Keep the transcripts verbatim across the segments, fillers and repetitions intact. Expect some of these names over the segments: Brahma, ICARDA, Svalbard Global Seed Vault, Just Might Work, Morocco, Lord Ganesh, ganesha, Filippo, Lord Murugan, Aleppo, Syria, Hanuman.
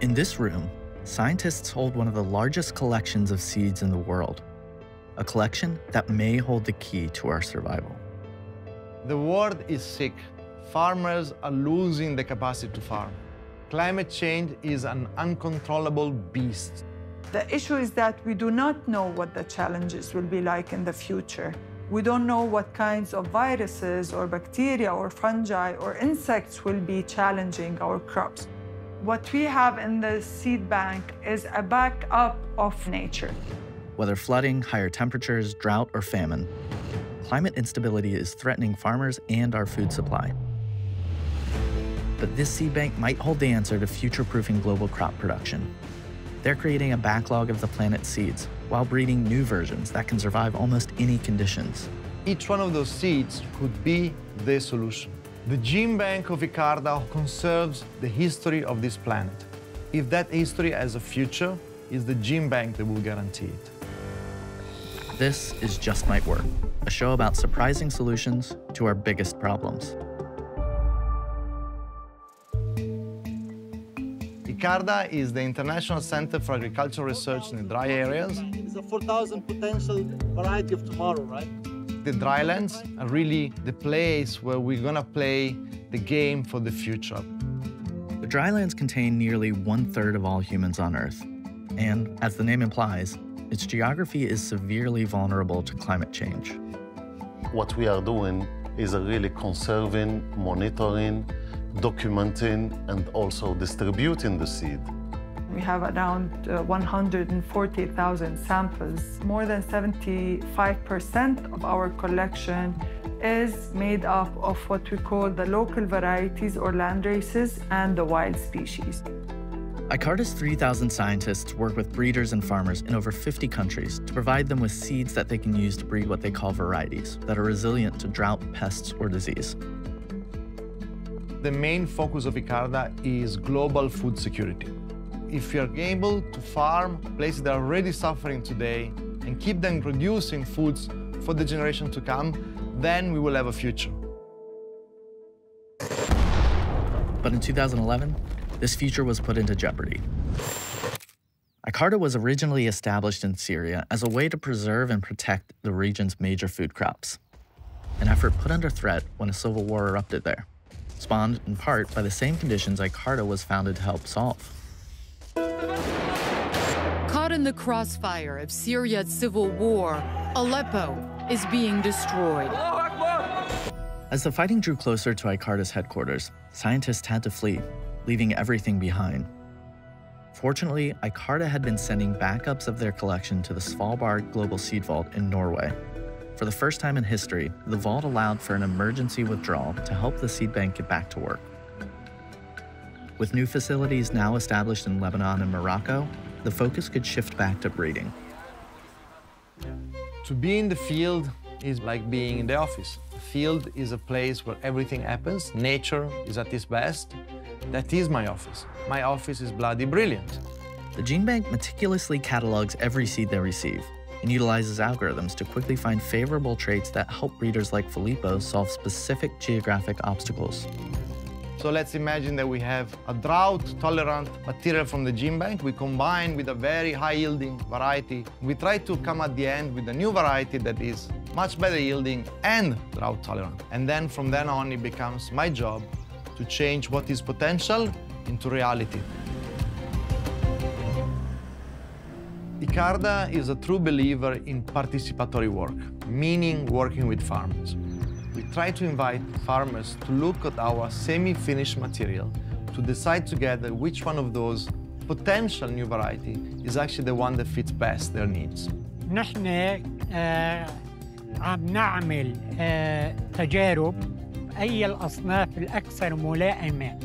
In this room, scientists hold one of the largest collections of seeds in the world, a collection that may hold the key to our survival. The world is sick. Farmers are losing the capacity to farm. Climate change is an uncontrollable beast. The issue is that we do not know what the challenges will be like in the future. We don't know what kinds of viruses or bacteria or fungi or insects will be challenging our crops. What we have in the seed bank is a backup of nature. Whether flooding, higher temperatures, drought, or famine, climate instability is threatening farmers and our food supply. But this seed bank might hold the answer to future-proofing global crop production. They're creating a backlog of the planet's seeds while breeding new versions that can survive almost any conditions. Each one of those seeds could be the solution. The gene bank of ICARDA conserves the history of this planet. If that history has a future, it's the gene bank that will guarantee it. This is Just Might Work, a show about surprising solutions to our biggest problems. ICARDA is the International Center for Agricultural Research in the Dry Areas. It's a four thousand potential variety of tomorrow, right? The drylands are really the place where we're gonna play the game for the future. The drylands contain nearly one-third of all humans on Earth. And, as the name implies, its geography is severely vulnerable to climate change. What we are doing is really conserving, monitoring, documenting and also distributing the seed. We have around uh, one hundred forty thousand samples. More than seventy-five percent of our collection is made up of what we call the local varieties or land races and the wild species. ICARDA's three thousand scientists work with breeders and farmers in over fifty countries to provide them with seeds that they can use to breed what they call varieties that are resilient to drought, pests, or disease. The main focus of ICARDA is global food security. If you're able to farm places that are already suffering today and keep them producing foods for the generation to come, then we will have a future. But in two thousand eleven, this future was put into jeopardy. ICARDA was originally established in Syria as a way to preserve and protect the region's major food crops, an effort put under threat when a civil war erupted there, spawned in part by the same conditions ICARDA was founded to help solve. Caught in the crossfire of Syria's civil war, Aleppo is being destroyed. As the fighting drew closer to ICARDA's headquarters, scientists had to flee, leaving everything behind. Fortunately, ICARDA had been sending backups of their collection to the Svalbard Global Seed Vault in Norway. For the first time in history, the vault allowed for an emergency withdrawal to help the seed bank get back to work. With new facilities now established in Lebanon and Morocco, the focus could shift back to breeding. To be in the field is like being in the office. The field is a place where everything happens. Nature is at its best. That is my office. My office is bloody brilliant. The gene bank meticulously catalogs every seed they receive, and utilizes algorithms to quickly find favorable traits that help breeders like Filippo solve specific geographic obstacles. So let's imagine that we have a drought-tolerant material from the gene bank we combine with a very high-yielding variety. We try to come at the end with a new variety that is much better yielding and drought-tolerant. And then from then on, it becomes my job to change what is potential into reality. ICARDA is a true believer in participatory work, meaning working with farmers. We try to invite farmers to look at our semi-finished material to decide together which one of those potential new variety is actually the one that fits best their needs. نحن عم نعمل تجارب أي الأصناف الأكثر ملائمة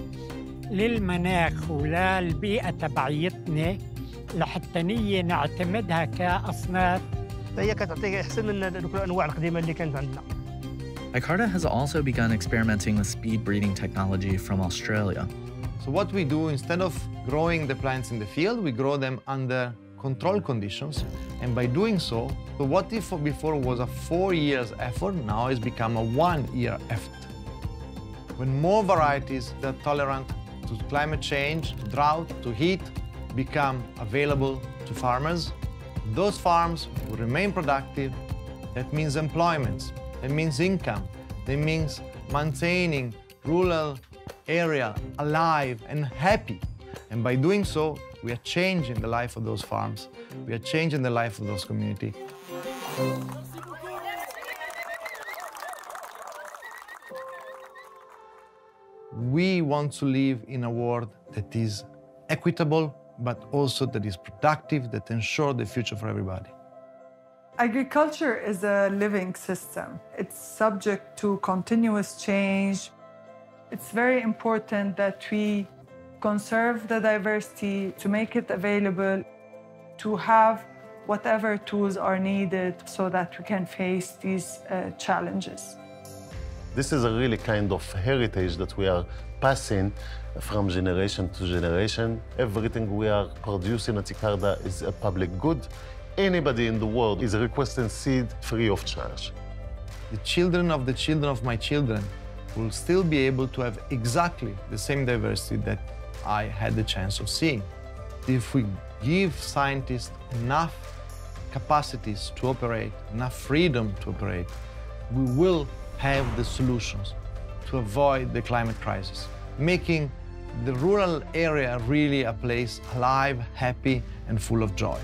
للمناخ وللبيئة تبعيتنا لحتى نية نعتمدها كأصناف. هي كانت تعطيك أحسن من كل الأنواع القديمة اللي كانت عندنا. ICARDA has also begun experimenting with speed breeding technology from Australia. So what we do, instead of growing the plants in the field, we grow them under controlled conditions. And by doing so, so what if before was a four years effort, now it's become a one year effort. When more varieties that are tolerant to to climate change, to drought, to heat, become available to farmers. Those farms will remain productive. That means employment, that means income, that means maintaining rural area alive and happy. And by doing so, we are changing the life of those farms. We are changing the life of those communities. We want to live in a world that is equitable, but also that is productive, that ensures the future for everybody. Agriculture is a living system. It's subject to continuous change. It's very important that we conserve the diversity, to make it available, to have whatever tools are needed so that we can face these uh, challenges. This is a really kind of heritage that we are passing from generation to generation. Everything we are producing at ICARDA is a public good. Anybody in the world is requesting seed free of charge. The children of the children of my children will still be able to have exactly the same diversity that I had the chance of seeing. If we give scientists enough capacities to operate, enough freedom to operate, we will have the solutions to avoid the climate crisis, making the rural area really a place alive, happy, and full of joy.